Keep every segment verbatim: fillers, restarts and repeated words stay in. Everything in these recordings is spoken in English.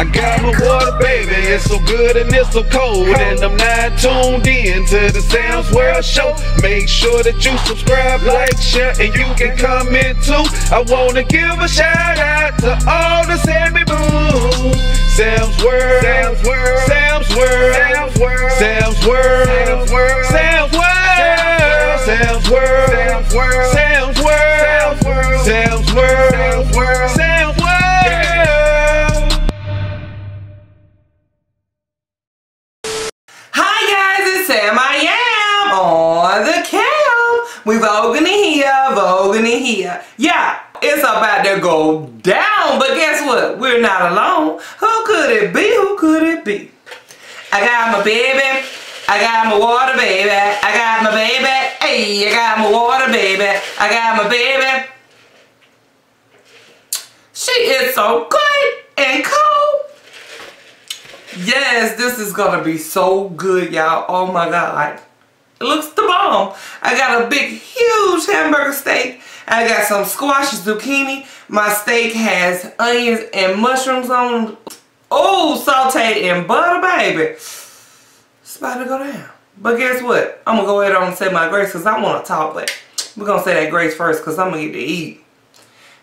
I got my water, baby, it's so good and it's so cold. And I'm not tuned in to the Sam's World show. Make sure that you subscribe, like, share, and you can comment too. I wanna give a shout out to all the Sammy Boo. Sam's World, Sam's World, Sam's World, Sam's World, Sam's World, Sam's World, Sam's World, Sam's World, Sam's World, Sam's World, Sam's World, Sam's World, Sam's World. We voguing in here, voguing in here. Yeah, it's about to go down, but guess what? We're not alone. Who could it be? Who could it be? I got my baby. I got my water, baby. I got my baby. Hey, I got my water, baby. I got my baby. She is so good and cool. Yes, this is gonna be so good, y'all. Oh my God. It looks the bomb. I got a big, huge hamburger steak. I got some squash, zucchini. My steak has onions and mushrooms on. Oh, sauteed in butter, baby. It's about to go down. But guess what? I'm going to go ahead on and say my grace because I want to talk, but we're going to say that grace first because I'm going to get to eat.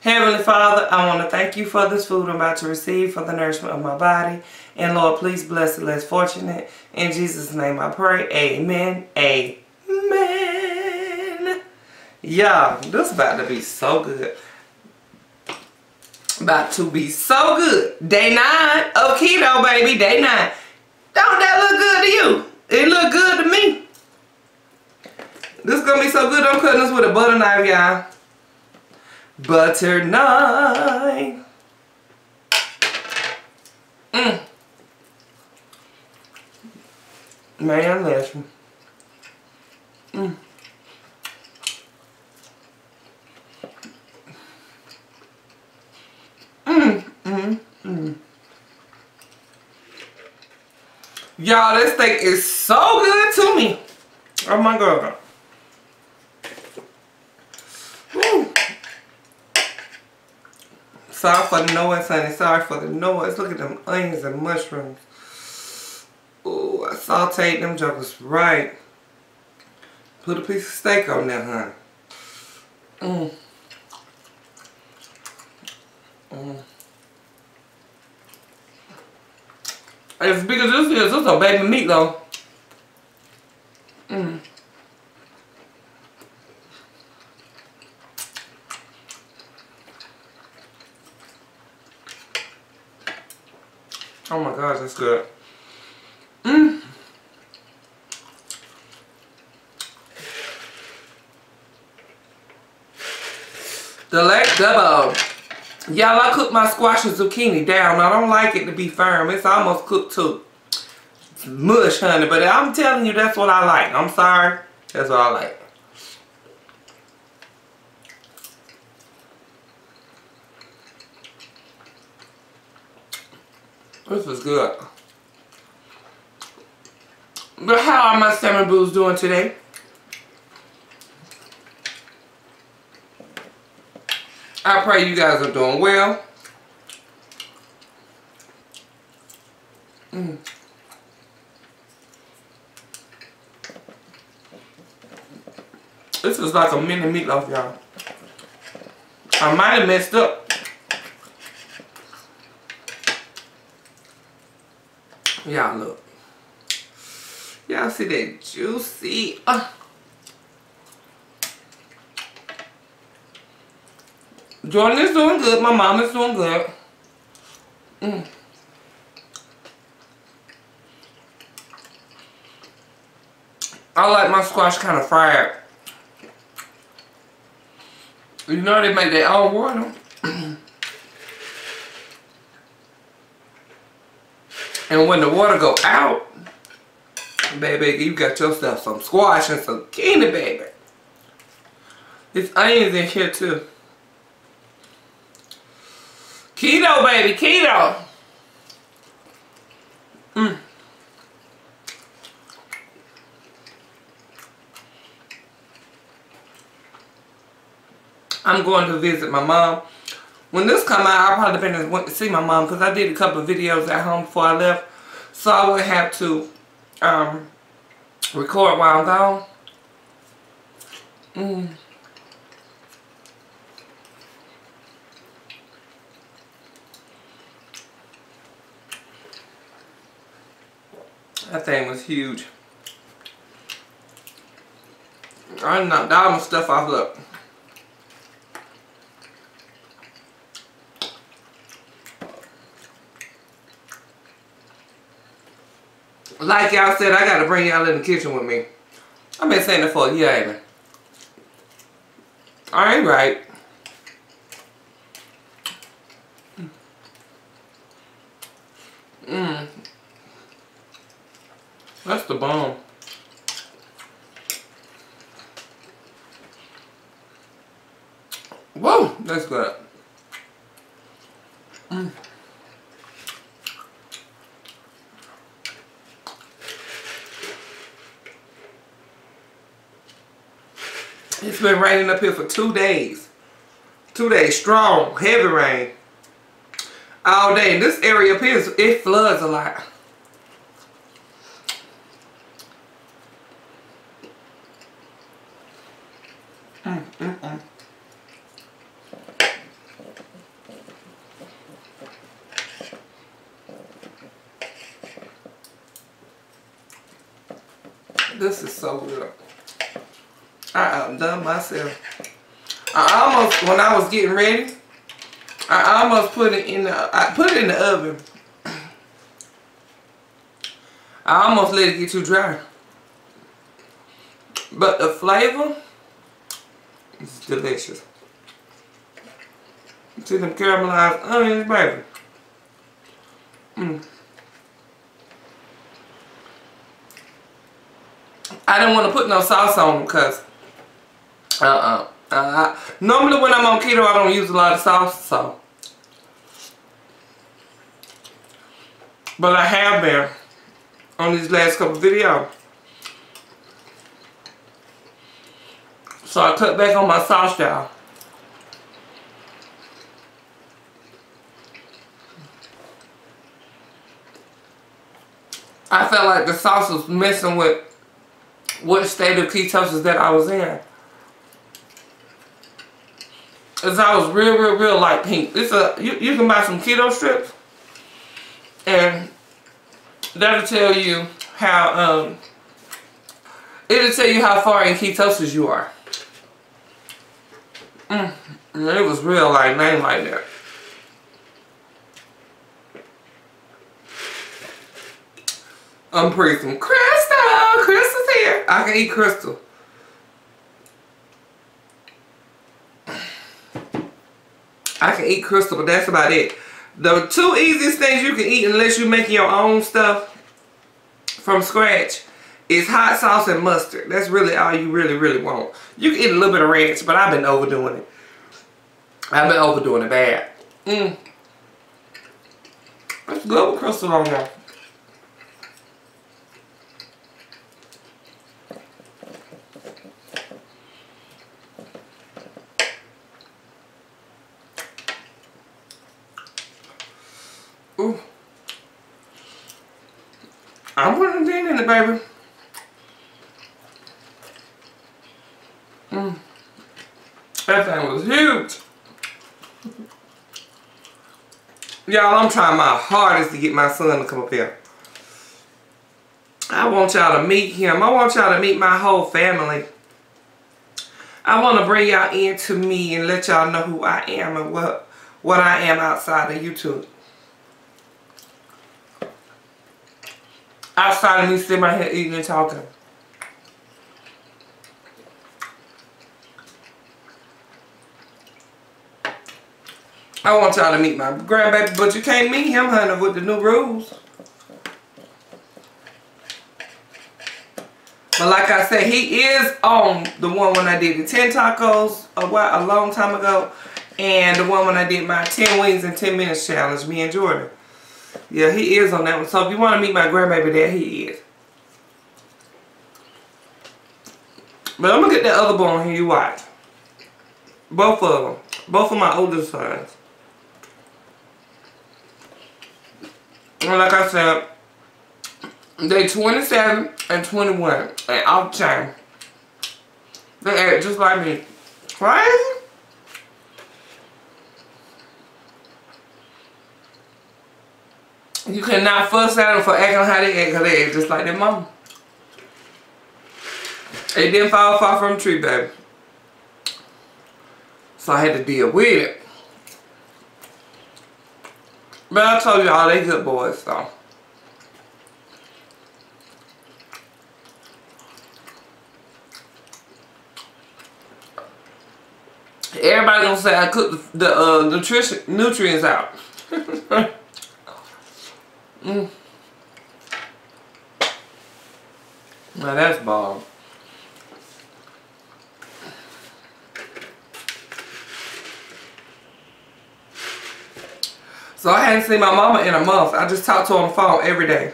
Heavenly Father, I want to thank you for this food I'm about to receive for the nourishment of my body. And Lord, please bless the less fortunate. In Jesus' name I pray. Amen. Amen. Y'all, this about to be so good. About to be so good. Day nine of keto, baby. Day nine. Don't that look good to you? It look good to me. This is going to be so good. I'm cutting this with a butter knife, y'all. Butter knife. Mmm. Man, listen. Mm. Mm, mm, mm. Y'all, this steak is so good to me. Oh my God. Woo. Sorry for the noise, honey. Sorry for the noise. Look at them onions and mushrooms. Ooh, I sauteed them jokers right. Put a piece of steak on there, honey. Mmm. Mmm. As big as this is, this is a baby meat though. Mmm. Oh my gosh, that's good. Mmm. The leg double. Y'all, I cook my squash and zucchini down. I don't like it to be firm. It's almost cooked too. It's mush, honey. But I'm telling you, that's what I like. I'm sorry. That's what I like. This is good. But how are my Sammy Boos doing today? I pray you guys are doing well. Mm. This is like a mini meatloaf, y'all. I might have messed up. Y'all look. Y'all see that juicy? Uh. Jordan is doing good. My mom is doing good. Mm. I like my squash kind of fried. You know they make their own water. And when the water go out, baby, you got yourself some squash and some zucchini, baby. There's onions in here too. Keto, baby, keto. Mm. I'm going to visit my mom when this come out, I probably depended went to see my mom, because I did a couple of videos at home before I left, so I would have to um, record while I'm gone. Mm. That thing was huge. I knocked all my stuff off. Look. Like y'all said, I gotta bring y'all in the kitchen with me. I've been saying that for a year, ain't I? I ain't right. Mmm. That's the bomb. Whoa, that's good. Mm. It's been raining up here for two days. Two days, strong, heavy rain. All day. This area up here, it floods a lot. Mm-mm-mm. This is so good. I outdone myself. I almost, when I was getting ready, I almost put it in the, I put it in the oven. I almost let it get too dry. But the flavor is delicious. See them caramelized onions, baby. Mm. I didn't want to put no sauce on them because uh-uh. Uh, normally when I'm on keto, I don't use a lot of sauce, so. But I have been on these last couple videos. So I cut back on my sauce, y'all. I felt like the sauce was messing with what state of ketosis that I was in. Cause I was real, real, real light pink. It's a you, you can buy some keto strips, and that'll tell you how um it'll tell you how far in ketosis you are. Mm, it was real light, name like that. I'm pretty some Crystal. Crystal's here. I can eat Crystal. I can eat Crystal, but that's about it. The two easiest things you can eat, unless you're making your own stuff from scratch, is hot sauce and mustard. That's really all you really, really want. You can eat a little bit of ranch, but I've been overdoing it. I've been overdoing it bad. Mm. That's good with Crystal on there. Ooh. I'm putting a bean in it, baby. Mm. That thing was huge. Y'all, I'm trying my hardest to get my son to come up here. I want y'all to meet him. I want y'all to meet my whole family. I want to bring y'all into me and let y'all know who I am and what, what I am outside of YouTube. Outside of me sitting right here eating and talking. I want y'all to meet my grandbaby, but you can't meet him, honey, with the new rules. But like I said, he is on the one when I did the ten tacos a while, a long time ago, and the one when I did my ten wings in ten minutes challenge, me and Jordan. Yeah, he is on that one. So if you want to meet my grandbaby, there he is. But I'm going to get that other boy on here you watch. Both of them. Both of my older sons. And like I said, they twenty-seven and twenty-one and off chain. They act just like me. Crazy? You cannot fuss at them for acting how they act, because they act just like their mama. It didn't fall far from the tree, baby. So I had to deal with it. But I told you all they good boys, so. Everybody gonna say I cooked the, the uh, nutrition nutrients out. Mm. Now that's bomb. So I hadn't seen my mama in a month. I just talked to her on the phone every day.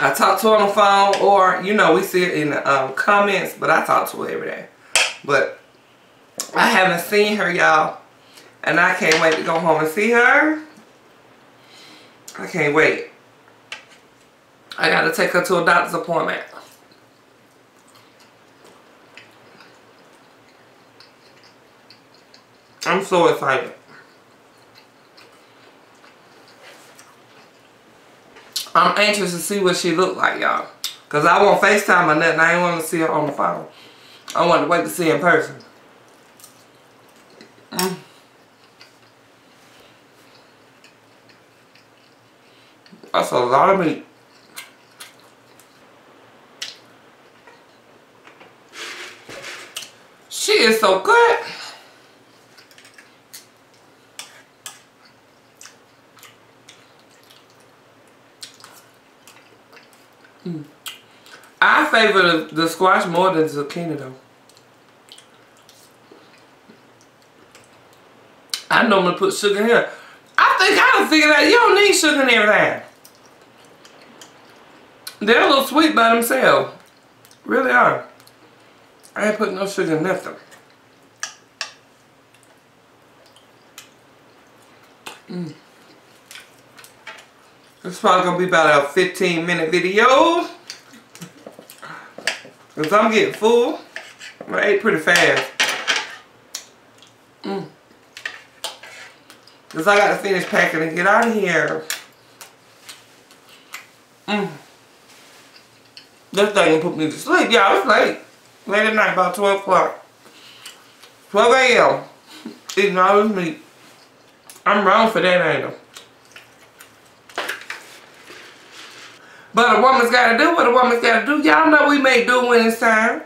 I talked to her on the phone, or you know, we see it in the um, comments, but I talk to her every day. But I haven't seen her, y'all, and I can't wait to go home and see her. I can't wait. I gotta take her to a doctor's appointment. I'm so excited. I'm anxious to see what she look like, y'all. Cause I won't FaceTime or nothing. I ain't want to see her on the phone. I want to wait to see her in person. Mm. That's a lot of meat. She is so good. Mm. I favor the, the squash more than zucchini though. I normally put sugar in here. I think I done figured out you don't need sugar in everything. They're a little sweet by themselves. Really are. I ain't put no sugar in nothing. Mm. It's probably going to be about a fifteen minute video. Because I'm getting full. I ate pretty fast. Mm. Because I got to finish packing and get out of here. Mm. This thing put me to sleep. Y'all, it's late. Late at night, about twelve o'clock. twelve a m Eating all this meat. I'm wrong for that, ain't I? But a woman's got to do what a woman's got to do. Y'all know we may do when it's time.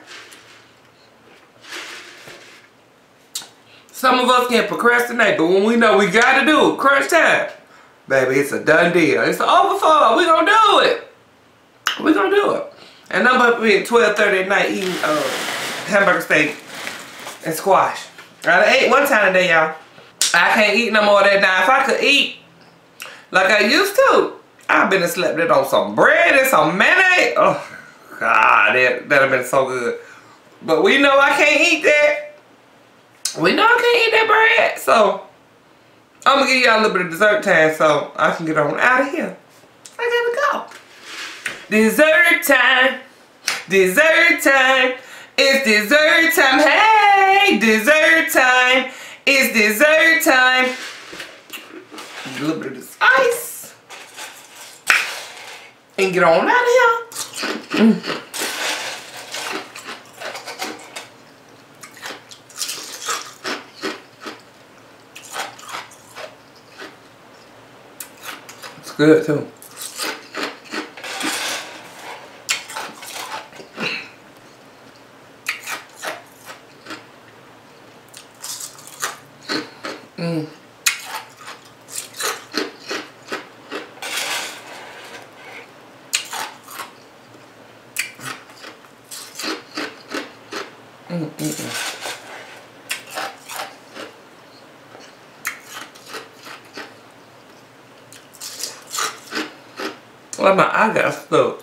Some of us can procrastinate, but when we know we got to do it, crunch time. Baby, it's a done deal. It's over for. We gonna do it. We gonna do it. And I'm up here at twelve thirty at night eating uh, hamburger steak and squash. I ate one time a day, y'all. I can't eat no more of that now. If I could eat like I used to, I've been and slept it on some bread and some mayonnaise. Oh, God, that would have been so good. But we know I can't eat that. We know I can't eat that bread. So, I'm going to give y'all a little bit of dessert time so I can get on out of here. I got to go. Dessert time, dessert time, it's dessert time, hey, dessert time, it's dessert time. A little bit of this ice, and get on out of here. Mm. It's good too. Mm. Mm, mm, mm. Well, my eye got stuck.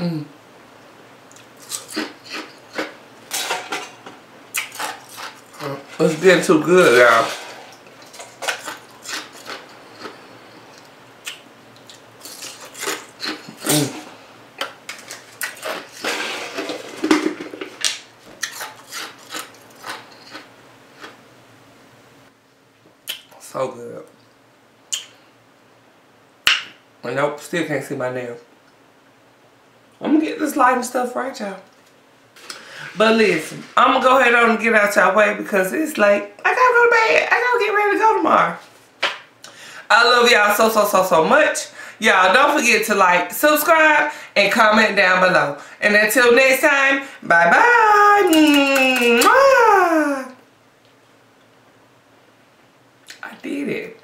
Mm. It's getting too good now. Mm. So good. And nope, still can't see my nail. I'm gonna get this lighting stuff right, y'all. But listen, I'm gonna go ahead on and get out y'all way because it's like, I gotta go to bed. I gotta get ready to go tomorrow. I love y'all so, so, so, so much. Y'all, don't forget to like, subscribe, and comment down below. And until next time, bye-bye. I did it.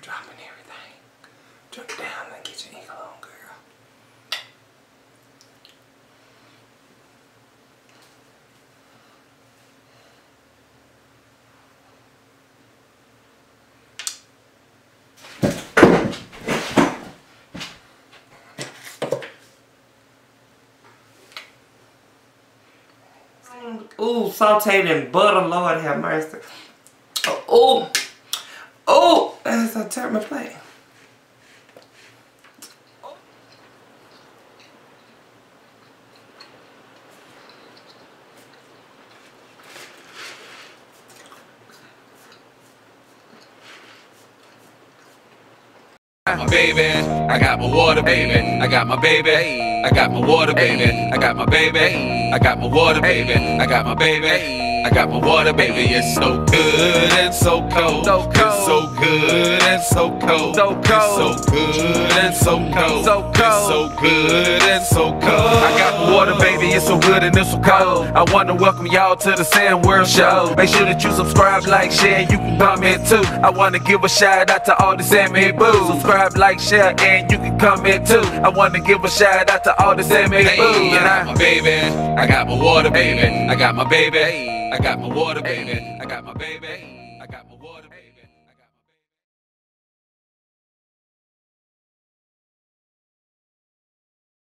Dropping everything. Drop it down and get your ankle on, girl. Ooh, sauteed in butter, Lord have mercy. Oh, ooh. As I turn my plate. I got my baby, I got my water baby, I got my baby, I got my water baby, I got my baby, I got my water baby, I got my baby. I got my water, baby, it's so good and so cold. So cold. It's so good and so cold. So cold. It's so good and so cold. So cold. It's so good and so cold. I got my water, baby, it's so good and it's so cold. I want to welcome y'all to the Sam's World show. Make sure that you subscribe, like, share, and you can comment too. I want to give a shout out to all the Sammy Boo. Subscribe, like, share, and you can comment too. I want to give a shout out to all the Sammy Boo. Hey, and I, my baby, I got my water, baby, I got my baby. I got my water, baby. I got my baby. I got my water, baby.